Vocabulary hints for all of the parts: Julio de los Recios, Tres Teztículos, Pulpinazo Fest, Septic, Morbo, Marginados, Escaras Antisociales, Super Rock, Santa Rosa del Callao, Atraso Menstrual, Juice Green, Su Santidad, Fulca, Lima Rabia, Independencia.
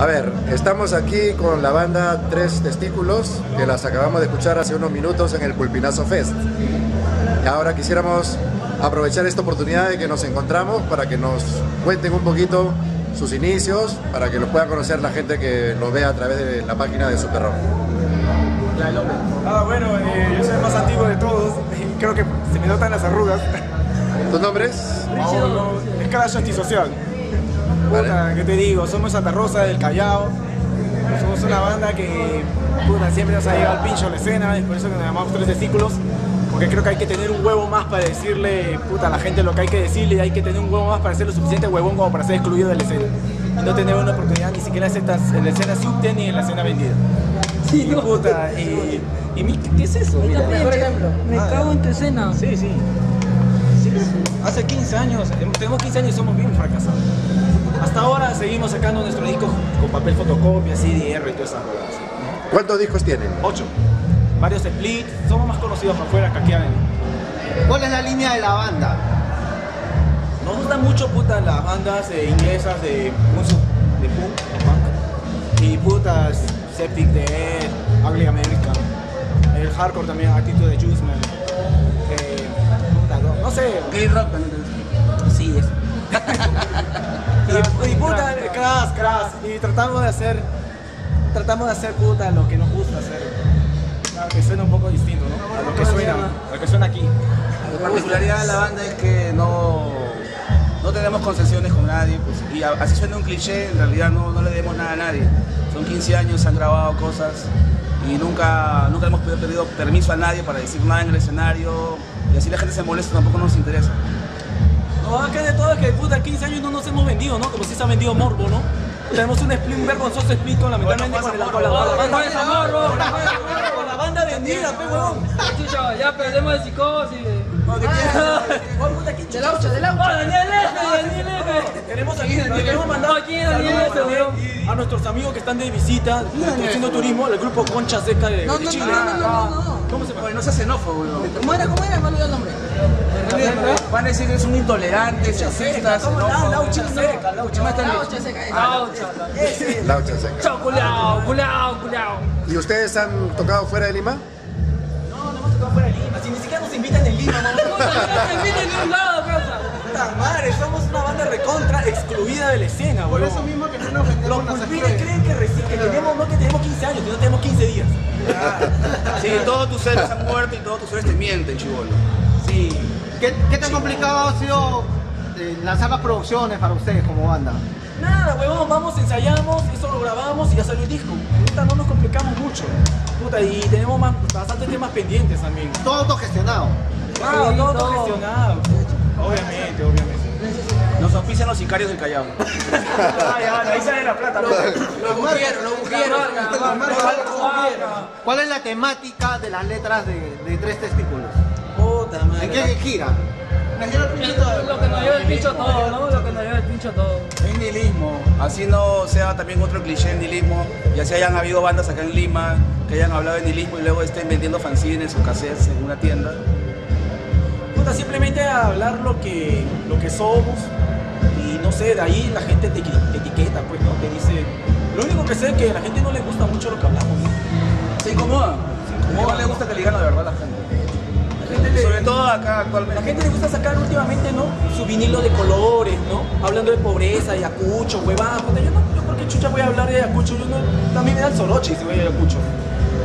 A ver, estamos aquí con la banda Tres Teztículos, que las acabamos de escuchar hace unos minutos en el Pulpinazo Fest. Y ahora quisiéramos aprovechar esta oportunidad de que nos encontramos para que nos cuenten un poquito sus inicios, para que los pueda conocer la gente que los vea a través de la página de Super Rock. Yo soy el más antiguo de todos, y creo que se me notan las arrugas. ¿Tus nombres? Escaras Antisociales. Puta, ¿qué te digo? Somos Santa Rosa del Callao, somos una banda que puta, siempre nos ha llegado al pincho la escena, y por eso que nos llamamos Tres Teztículos, porque creo que hay que tener un huevo más para decirle puta, a la gente lo que hay que decirle, y hay que tener un huevo más para ser lo suficiente huevón como para ser excluido de la escena, y no tener una oportunidad ni siquiera en la escena subte ni en la escena vendida. Sí, y puta, ¿qué es eso? Mira, por ejemplo, me cago en tu escena. Sí, sí. Hace 15 años, tenemos 15 años y somos bien fracasados. Hasta ahora seguimos sacando nuestro disco con papel fotocopia, CD-R y todas esas cosas, ¿no? ¿Cuántos discos tienen? 8. Varios splits, somos más conocidos por fuera que aquí adentro. ¿Cuál es la línea de la banda? Nos gustan mucho puta, las bandas inglesas de punk y putas Septic de Ugly America, el hardcore también, actitud de Juice Green. No sé, gay rock también. Sí, eso. Y puta, crash. Y tratamos de hacer puta lo que nos gusta hacer. Claro, que suena un poco distinto, ¿no? A lo que suena aquí. La particularidad de la banda es que no tenemos concesiones con nadie, pues, y así suena un cliché, en realidad no le debemos nada a nadie. Son 15 años, se han grabado cosas y nunca hemos pedido permiso a nadie para decir nada en el escenario. Y así la gente se molesta, tampoco nos interesa. No, acá de todo es que puta, 15 años no nos hemos vendido, ¿no? Como si se ha vendido Morbo, ¿no? Tenemos un split, un vergonzoso split con lamentablemente con la banda vendida, pe huevón. Chucha, ya perdemos de psicosis. De Laucha, de Laucha. Queremos mandar aquí a nuestros amigos que están de visita, haciendo turismo, al grupo Concha Seca de Chile. ¿Cómo se llama? No seas xenófobo, güey. ¿Cómo era? Me olvidó el nombre. Van a decir que es un intolerante, chacista, xenófobo. Laucha Seca. Chau, culao. ¿Y ustedes han tocado fuera de Lima? No, no hemos tocado fuera de Lima. Si ni siquiera nos invitan en Lima, no nos invitan en ningún lado, casa. Puta madre, somos una banda recontra excluida de la escena, güey. Por eso mismo que no nos vendemos. Los pulpines creen que tenemos 15 años, que no tenemos 15 días. Sí, todos tus seres han muerto y todos tus seres te mienten, chibolo. Sí. ¿Qué tan complicado ha sido lanzar las producciones para ustedes como banda? Nada, huevón, vamos, ensayamos, eso lo grabamos y ya salió el disco. Puta, no nos complicamos mucho. Puta, y tenemos bastantes temas pendientes también. Todo autogestionado. Claro, sí, todo autogestionado. Obviamente. Nos ofician los sicarios del Callao. Ahí sale la plata. Lo murieron. ¿Cuál es la temática de las letras de Tres Teztículos? Puta madre. ¿En qué gira? Lo que nos lleva el pincho todo, ¿no? Es nihilismo. Así no sea también otro cliché en nihilismo. Y así hayan habido bandas acá en Lima que hayan hablado de nihilismo y luego estén vendiendo fanzines o cassettes en una tienda. Simplemente a hablar lo que somos, y no sé, de ahí la gente te etiqueta, pues, ¿no? Te dice, lo único que sé es que a la gente no le gusta mucho lo que hablamos, ¿no? Se incomoda. No le gusta que le digan la verdad a la gente. Sobre todo acá actualmente. La gente le gusta sacar últimamente, ¿no? Su vinilo de colores, ¿no? Hablando de pobreza, de Ayacucho, huevada, puta, yo por qué chucha voy a hablar de Ayacucho, también me da el soroche si voy a Ayacucho.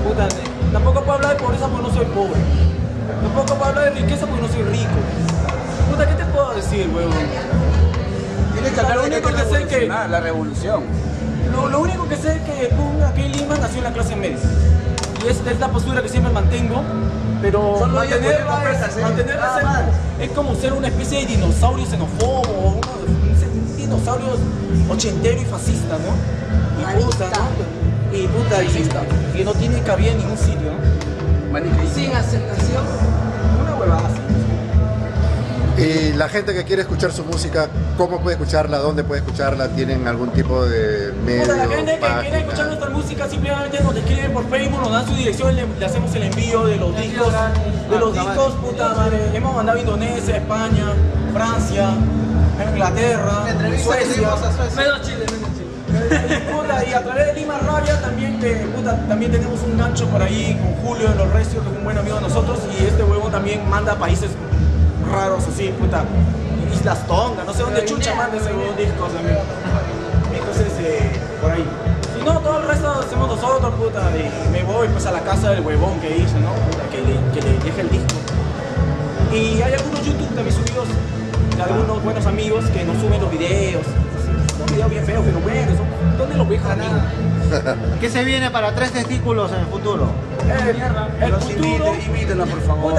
Puta, tampoco puedo hablar de pobreza porque no soy pobre. Tampoco puedo hablar de riqueza porque no soy rico. Puta, ¿qué te puedo decir, huevón? Tienes que hablar de la revolución. Lo único que sé es que aquí en Lima nació en la clase media. Y es la postura que siempre mantengo, pero mantenerla es como ser una especie de dinosaurio xenófobo, un dinosaurio ochentero y fascista, ¿no? Y puta, que no tiene cabida en ningún sitio, ¿no? Sin aceptación, una huevada así. Y la gente que quiere escuchar su música, ¿cómo puede escucharla? ¿Dónde puede escucharla? ¿Tienen algún tipo de medio? La gente que quiere escuchar nuestra música simplemente nos escriben por Facebook, nos dan su dirección, le hacemos el envío de los discos. Puta madre. Hemos mandado a Indonesia, España, Francia, Inglaterra, Suecia. Menos Chile. Y a través de Lima Rabia también, también tenemos un gancho por ahí con Julio de los Recios, que es un buen amigo de nosotros, y este huevo también manda a países raros así, puta, Islas Tonga, no sé dónde chucha manda ese huevo discos también. Entonces, por ahí. Si no, todo el resto hacemos nosotros, puta, y me voy pues a la casa del huevón que hizo, ¿no? Puta, que le deje el disco. Y hay algunos YouTube también subidos de algunos buenos amigos que nos suben los videos. Son videos bien feos, pero buenos. ¿Dónde los veis? ¿Qué se viene para Tres Testículos en el futuro? Los futuro, invítenla por favor.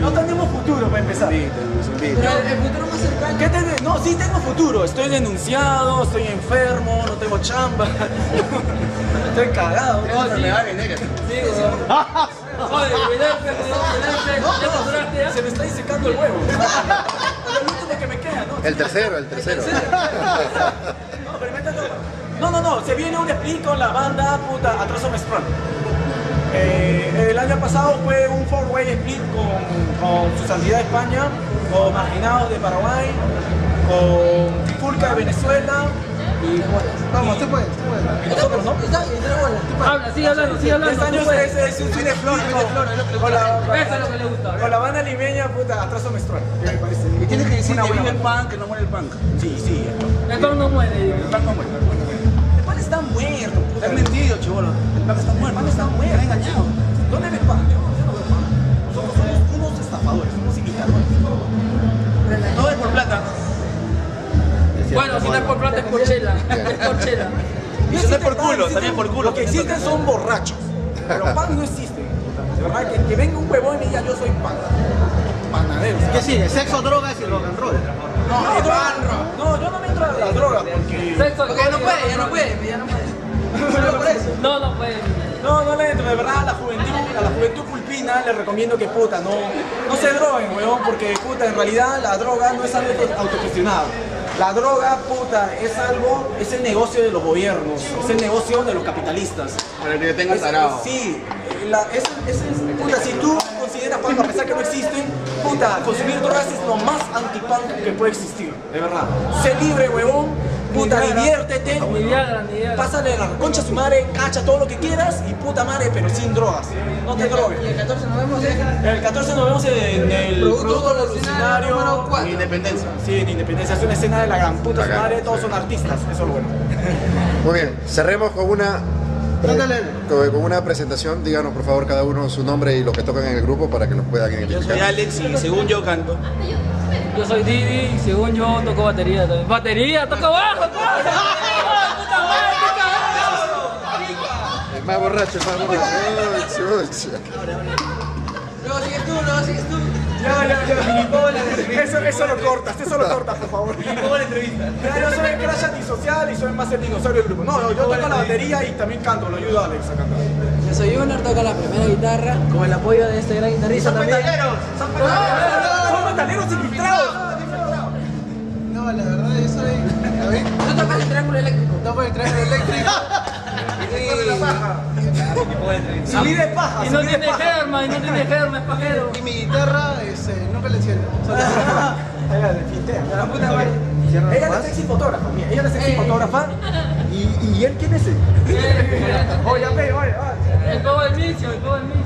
No tenemos futuro para empezar. El futuro más cercano. ¿Qué tenés? No, sí tengo futuro. Estoy denunciado, estoy enfermo, no tengo chamba. Estoy cagado. No, sí. Me va a venir. Joder, cuidado, se me está disecando el huevo. Lo último que me queda, ¿no? El tercero. No, pero métalo. No, se viene un split con la banda, puta, Atraso Menstrual. El año pasado fue un 4-way split con Su Santidad de España, con Marginados de Paraguay, con Fulca de Venezuela. Y bueno, vamos, tú puedes. Nosotros, ¿no? Habla, sigue hablando, Este año es un cine flor con la banda limeña, puta, Atraso Menstrual. Y tienes que decir que vive el punk, que no muere el punk. Sí. El punk no muere. El punk está muerto, puta. Es mentira, chivolo. El punk está muerto. Está engañado. ¿Dónde ves punk? Yo no veo punk. Nosotros somos unos estafadores, unos imitadores. Todo es por plata. Bueno, si no es por plata, es por chela. Y si no es por culo, también por culo. Lo que existen son borrachos. Pero punk no existe. De verdad, que venga un huevón y diga yo soy punk. Panadero. ¿Qué sigue? ¿Sexo, drogas y rock and roll? No, yo no me entro a las drogas porque... Ya no puede. No puede. No le entro. De verdad, a la juventud pulpina le recomiendo que puta, no se droguen, huevón, porque puta, en realidad la droga no es algo autogestionado. La droga, puta, es el negocio de los gobiernos, es el negocio de los capitalistas. Para el que tenga tarado. Sí, puta, si tú consideras punk, a pesar que no existen, puta, consumir drogas es lo más anti-punk que puede existir, de verdad. Sé libre, huevón, puta, diviértete, pásale la concha a su madre, cacha todo lo que quieras y puta madre, pero sin drogas, no te drogues. ¿Y el 14 nos vemos? El 14 nos vemos en el Producto Revolucionario en Independencia. Sí, en Independencia, es una escena de la gran puta su madre, todos son artistas, eso es lo bueno. Muy bien, cerremos con una presentación. Díganos por favor cada uno su nombre y lo que tocan en el grupo para que nos puedan identificar. Yo soy Alex y según yo canto. Yo soy Didi y según yo toco batería también. ¡Batería! ¡Toca bajo! ¡Puta madre! ¡Qué más borracho, el más borracho! ¡Luego sigues tú! Eso lo cortas, por favor. ¿Cómo la entrevista? Yo soy Escaras Antisociales y soy más el dinosaurio del grupo. Yo toco la batería y también canto, lo ayudo a Alex a cantar. Yo soy Junior, toco la primera guitarra con el apoyo de este gran guitarrista también. ¡Son metaleros infiltrados! No, la verdad yo soy... A ver... Yo toco el triángulo eléctrico. Su vida es paja. Y no tiene germa, es pajero. Y mi guitarra nunca la enciendo. Ella le fintea. La puta madre. Ella es sexy fotógrafa, mía. ¿Y él quién es él? Oye, oye. El cobo del vicio.